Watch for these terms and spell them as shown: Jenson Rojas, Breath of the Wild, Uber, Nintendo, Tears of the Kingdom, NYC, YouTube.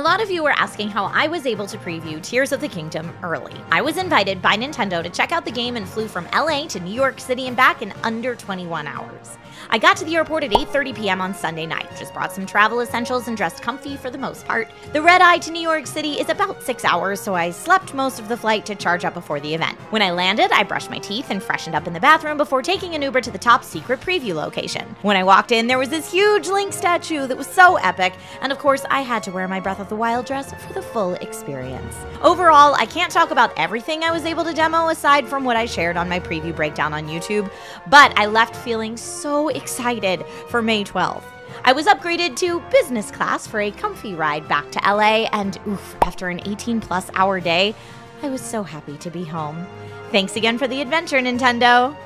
A lot of you were asking how I was able to preview Tears of the Kingdom early. I was invited by Nintendo to check out the game and flew from LA to New York City and back in under 21 hours. I got to the airport at 8:30 p.m. on Sunday night, just brought some travel essentials and dressed comfy for the most part. The red eye to New York City is about 6 hours, so I slept most of the flight to charge up before the event. When I landed, I brushed my teeth and freshened up in the bathroom before taking an Uber to the top secret preview location. When I walked in, there was this huge Link statue that was so epic, and of course I had to wear my Breath of the Wild dress for the full experience. Overall, I can't talk about everything I was able to demo aside from what I shared on my preview breakdown on YouTube, but I left feeling so excited for May 12th. I was upgraded to business class for a comfy ride back to LA, and oof, after an 18+ hour day, I was so happy to be home. Thanks again for the adventure, Nintendo!